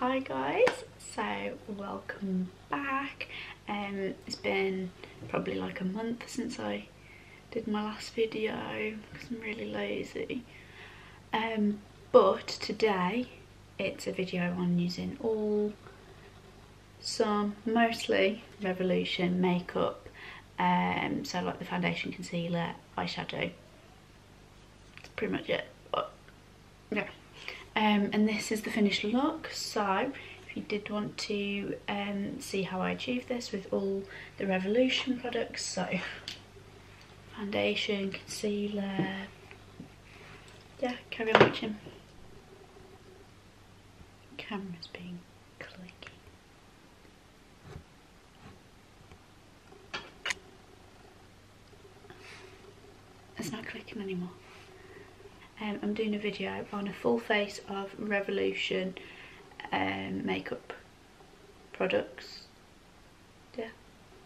Hi guys, so welcome back. It's been probably like a month since I did my last video because I'm really lazy, but today it's a video on using all, some, mostly Revolution makeup, so like the foundation, concealer, eyeshadow, that's pretty much it. But yeah, and this is the finished look. So if you did want to see how I achieved this with all the Revolution products, so foundation, concealer, yeah, carry on watching. Camera's being clicky. It's not clicking anymore. I'm doing a video on a full face of Revolution makeup products. Yeah,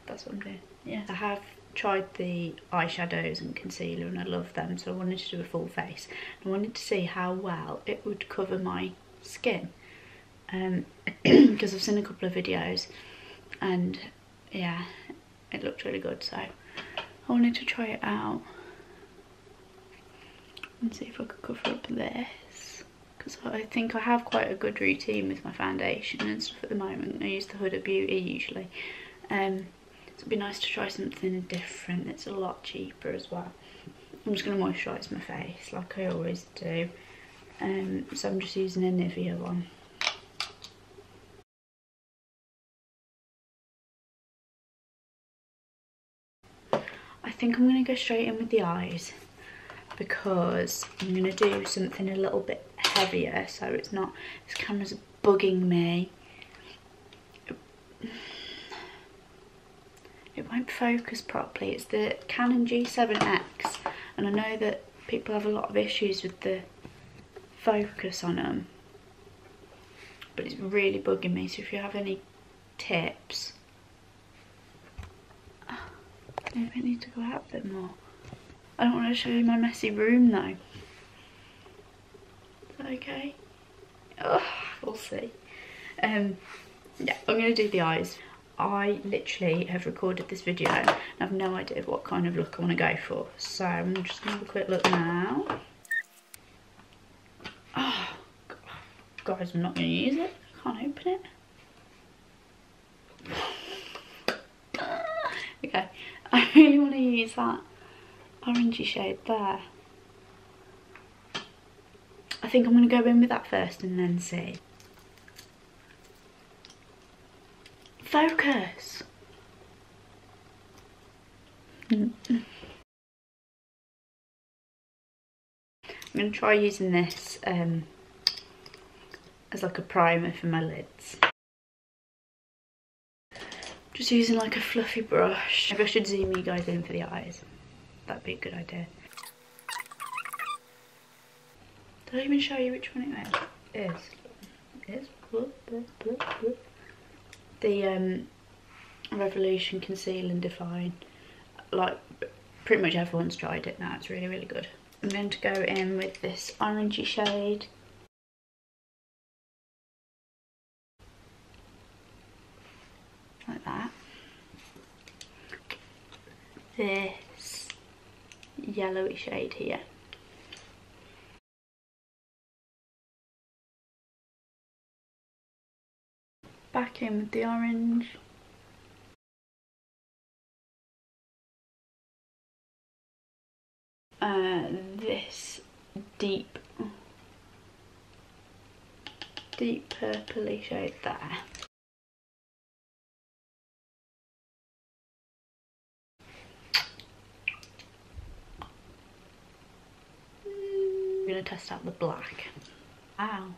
that's what I'm doing. Yeah, I have tried the eyeshadows and concealer and I love them, so I wanted to do a full face. I wanted to see how well it would cover my skin, because I've seen a couple of videos and yeah, it looked really good, so I wanted to try it out and see if I could cover up this, because I think I have quite a good routine with my foundation and stuff at the moment. I use the Huda Beauty usually, so it'd be nice to try something different. It's a lot cheaper as well. I'm just going to moisturise my face like I always do, so I'm just using a Nivea one. I think I'm going to go straight in with the eyes, because I'm going to do something a little bit heavier, so it's not, this camera's bugging me. It won't focus properly. It's the Canon G7X, and I know that people have a lot of issues with the focus on them, but it's really bugging me, so if you have any tips. Maybe I need to go out a bit more. I don't want to show you my messy room though. Is that okay? Ugh, we'll see. Yeah, I'm going to do the eyes. I literally have recorded this video and I've no idea what kind of look I want to go for. So I'm just going to have a quick look now. Oh, guys, I'm not going to use it. I can't open it. Okay, I really want to use that orangey shade there. I think I'm going to go in with that first and then see. Focus! I'm going to try using this as like a primer for my lids. Just using like a fluffy brush. Maybe I should zoom you guys in for the eyes. That'd be a good idea. Did I even show you which one it is? The Revolution Conceal and Define. Like, pretty much everyone's tried it now. It's really, really good. I'm going to go in with this orangey shade. Like that. This yellowy shade here. Back in with the orange. This deep purpley shade there. Going to test out the black. Wow,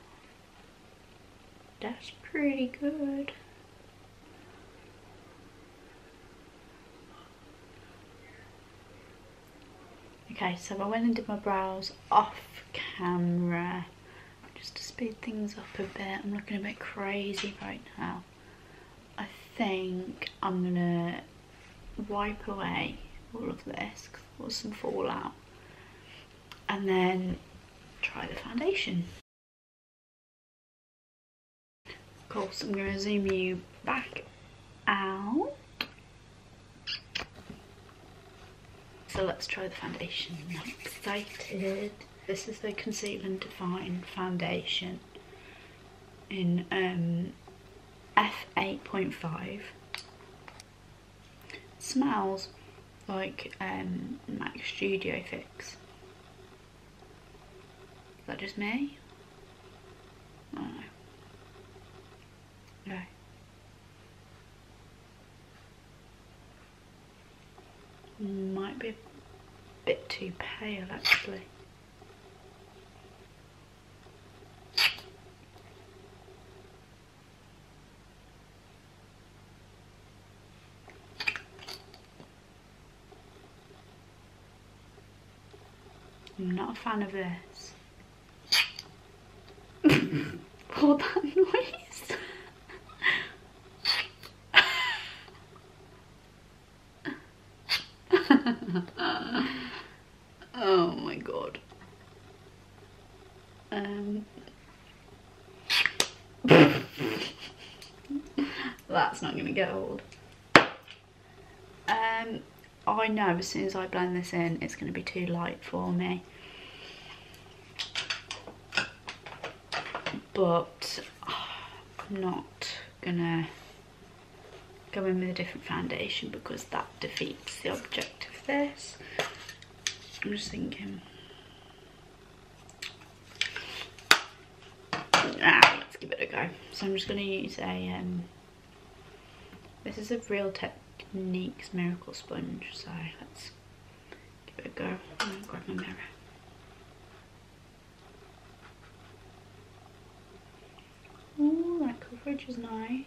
that's pretty good. Okay, so I went and did my brows off camera just to speed things up a bit. I'm looking a bit crazy right now. I think I'm gonna wipe away all of this because there was some fallout, and then try the foundation. course I'm going to zoom you back out. So let's try the foundation. I'm excited. This is the Conceal and Define foundation in F8.5. Smells like MAC Studio Fix. Is that just me? I don't know. No. Might be a bit too pale actually. I'm not a fan of this. What that noise? Oh my god. That's not gonna get old. I know as soon as I blend this in, it's gonna be too light for me. But I'm not gonna go in with a different foundation because that defeats the object of this. I'm just thinking. Let's give it a go. So I'm just gonna use a this is a Real Techniques Miracle Sponge, so let's give it a go. I'm gonna grab my mirror. Ooh, that coverage is nice.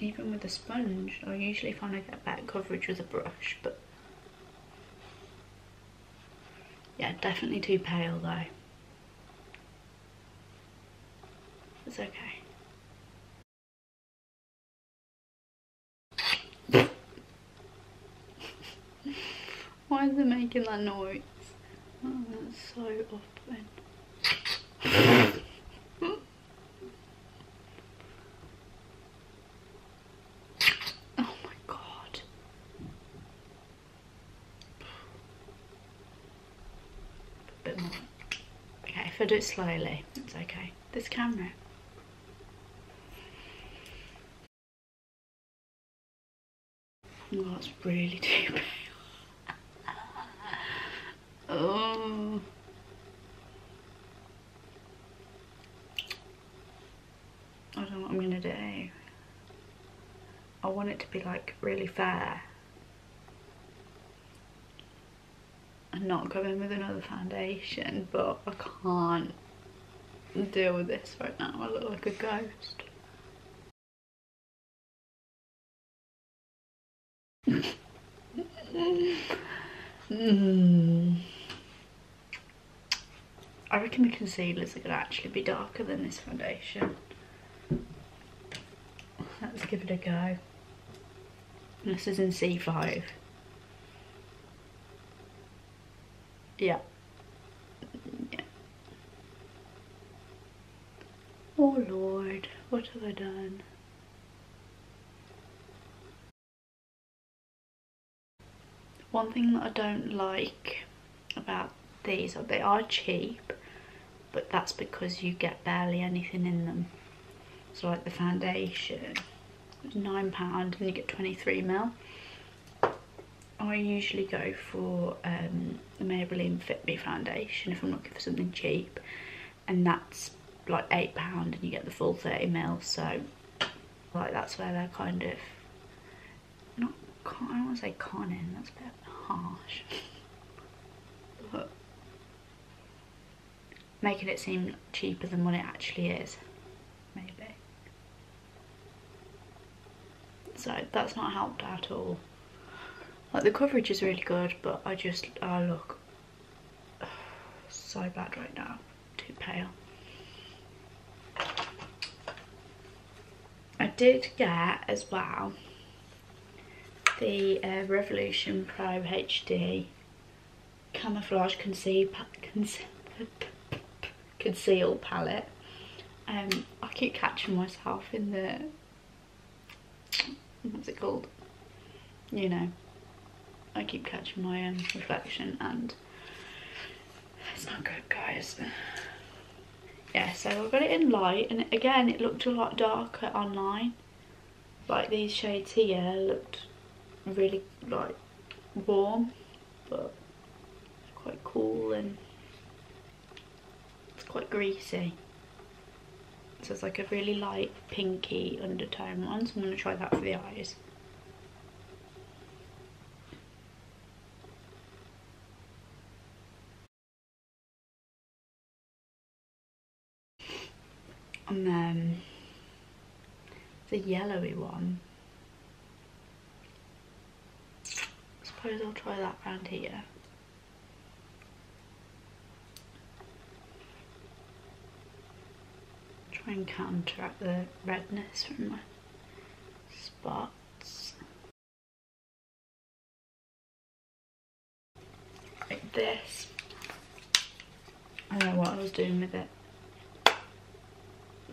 Even with a sponge, I usually find I get better coverage with a brush, but yeah, definitely too pale though. It's okay. Why is it making that noise? Oh, that's so off-putting. Oh my god. A bit more. Okay, if I do it slowly, it's okay. This camera. Oh, that's really too bad. Oh. I don't know what I'm gonna do. I want it to be like really fair and not go in with another foundation, but I can't deal with this right now. I look like a ghost. I reckon the concealers are going to actually be darker than this foundation. Let's give it a go. This is in C5. Yeah. Oh lord, what have I done? One thing that I don't like about these, they are cheap, but that's because you get barely anything in them. So like the foundation, it's £9 and you get 23ml. I usually go for the Maybelline Fit Me foundation if I'm looking for something cheap, and that's like £8 and you get the full 30ml, so like that's where they're kind of not, I don't want to say conning, that's a bit harsh, but making it seem cheaper than what it actually is, maybe. So that's not helped at all. Like the coverage is really good, but I look so bad right now. Too pale. I did get as well the Revolution Pro HD camouflage conceal palette. I keep catching myself in the, what's it called, you know, I keep catching my reflection, and it's not good, guys. Yeah, so I got it in light, and again it looked a lot darker online. Like these shades here looked really like warm, but quite cool, and it's quite greasy. So it's like a really light pinky undertone one, so I'm going to try that for the eyes. And then the yellowy one, I suppose I'll try that round here. Try and counteract the redness from my spots. Like this. I don't know what I was doing with it.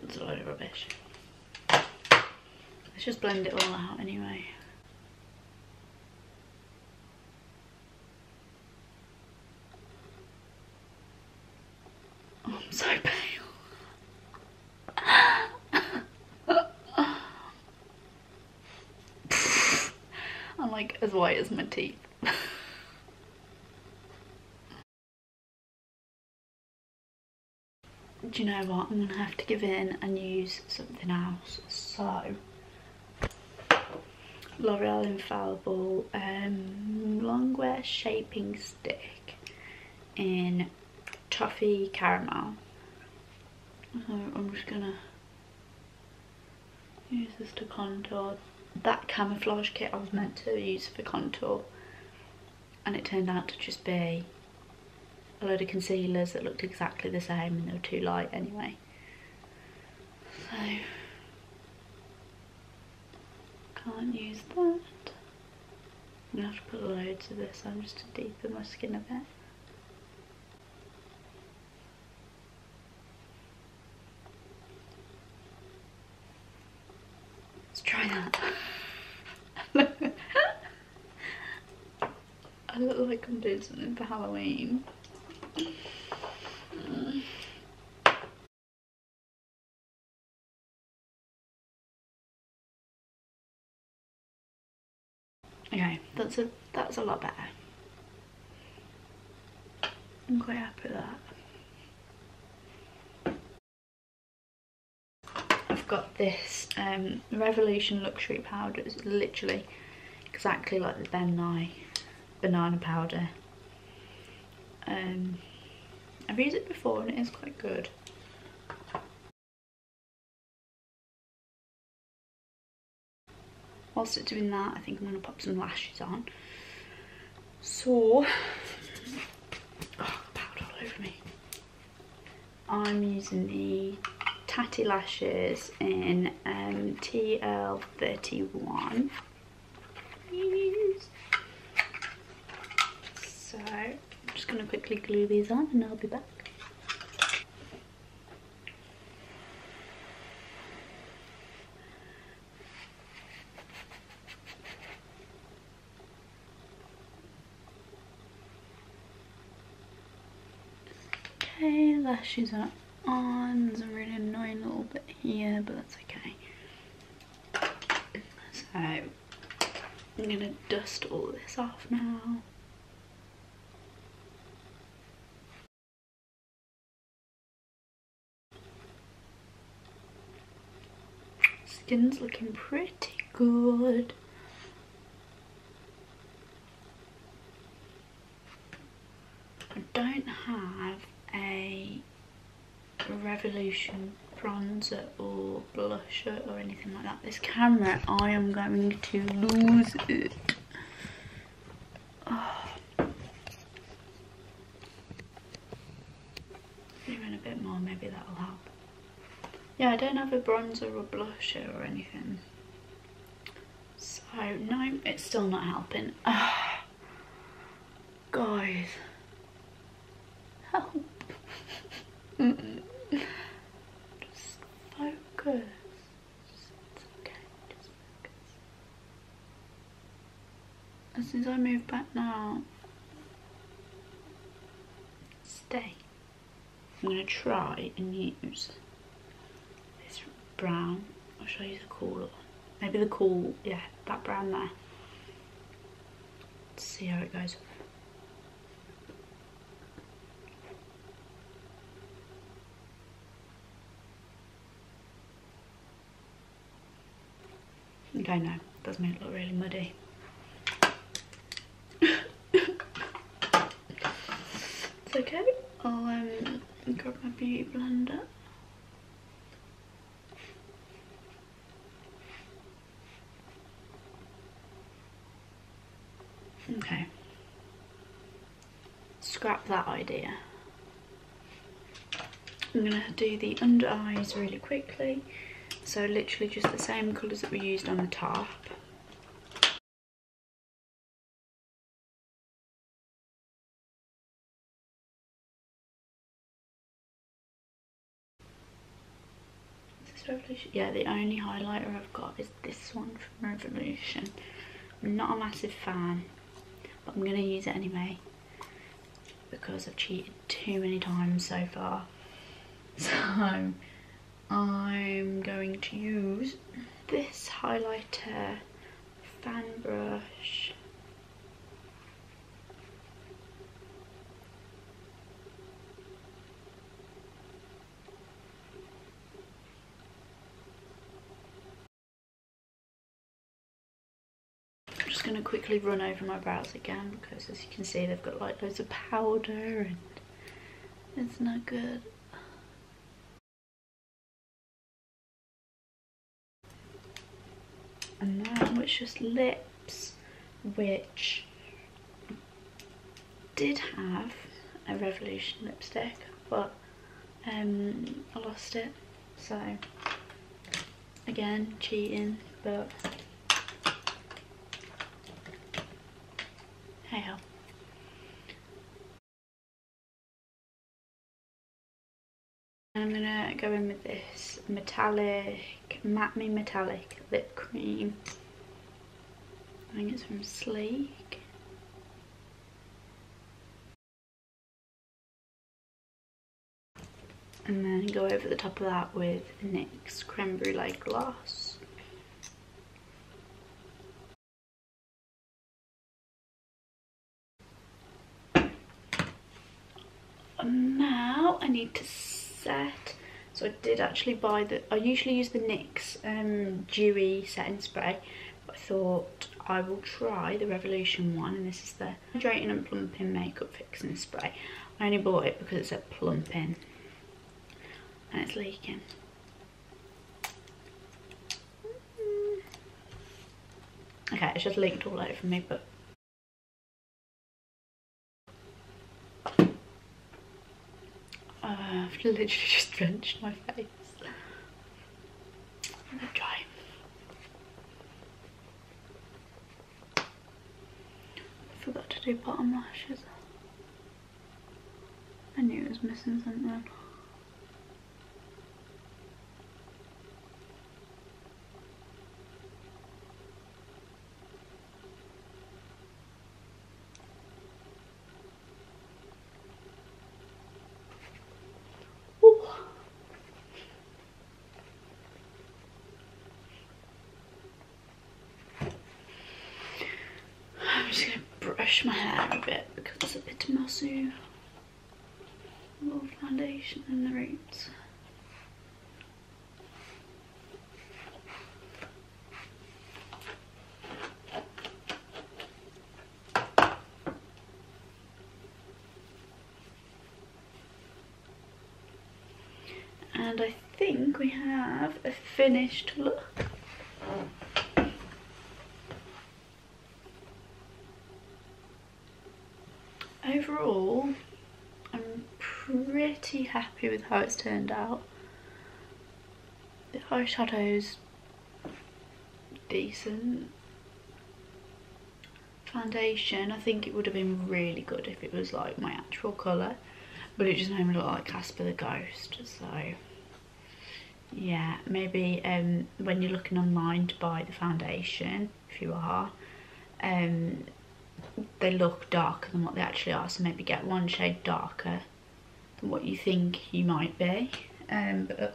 It's a load of rubbish. Let's just blend it all out anyway. Oh, I'm so pale. I'm like as white as my teeth. Do you know what, I'm gonna have to give in and use something else. So L'Oreal Infallible Longwear Shaping Stick in Toffee Caramel. So I'm just gonna use this to contour. That camouflage kit I was meant to use for contour, and it turned out to just be a load of concealers that looked exactly the same, and they were too light anyway. So can't use that. I'm gonna have to put loads of this on just to deepen my skin a bit. Let's try that. I look like I'm doing something for Halloween. Okay, that's a lot better. I'm quite happy with that. I've got this Revolution luxury powder. It's literally exactly like the Ben Nye banana powder. I've used it before and it is quite good. Whilst it's doing that, I think I'm going to pop some lashes on. So, oh, powder all over me. I'm using the Tati lashes in TL31. So I'm just going to quickly glue these on and I'll be back. Okay, lashes are on. There's a really annoying little bit here, but that's okay. So I'm going to dust all this off now. Skin's looking pretty good. I don't have a Revolution bronzer or blusher or anything like that. This camera, I am going to lose it. Oh. Even a bit more, maybe that'll help. Yeah, I don't have a bronzer or blusher or anything. So, no, it's still not helping. Guys, Just focus. It's okay, just focus. As soon as I move back now, stay. I'm going to try and use this brown. I'll show you the cooler one. Maybe the cool, yeah, that brown there. Let's see how it goes. Okay, no, it does make it look really muddy. It's okay. I'll grab my beauty blender. Okay. Scrap that idea. I'm gonna do the under eyes really quickly. So literally just the same colours that we used on the top. Revolution. Yeah, the only highlighter I've got is this one from Revolution. I'm not a massive fan, but I'm going to use it anyway because I've cheated too many times so far. So I'm going to use this highlighter fan brush. Going to quickly run over my brows again because, as you can see, they've got like loads of powder and it's not good. And now it's just lips, which did have a Revolution lipstick, but I lost it. So again, cheating, but hey ho. I'm gonna go in with this metallic, Matte Me Metallic lip cream. I think it's from Sleek. And then go over the top of that with NYX Creme Brulee Gloss. Now I need to set. So I did actually buy the, I usually use the NYX dewy setting spray, but I thought I will try the Revolution one, and this is the Hydrating and Plumping Makeup Fixing Spray. I only bought it because it said plumping and it's leaking. Okay, it's just leaked all over me, but I've literally just drenched my face. I'm gonna try. I forgot to do bottom lashes. I knew it was missing something. I'm just going to brush my hair a bit because it's a bit messy. A little foundation in the roots. And I think we have a finished look. Overall, I'm pretty happy with how it's turned out. The eyeshadow's decent. Foundation, I think it would have been really good if it was like my actual colour. but it just made me look like Casper the Ghost. So yeah, maybe when you're looking online to buy the foundation, if you are, they look darker than what they actually are, so maybe get one shade darker than what you think you might be. But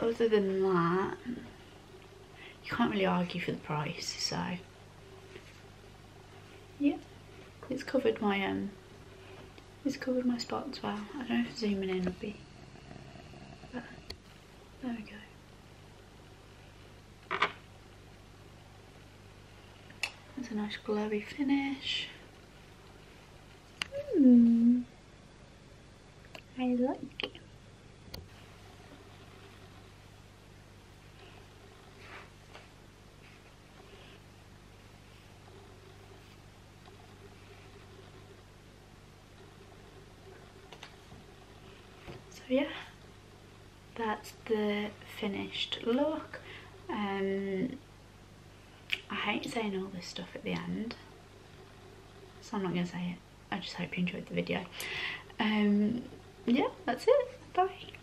other than that, you can't really argue for the price, so yeah, it's covered my spots well. I don't know if zooming in would be better. There we go. That's a nice glowy finish. I like it. So yeah, that's the finished look. I hate saying all this stuff at the end, so I'm not going to say it. I just hope you enjoyed the video. Yeah, that's it. Bye.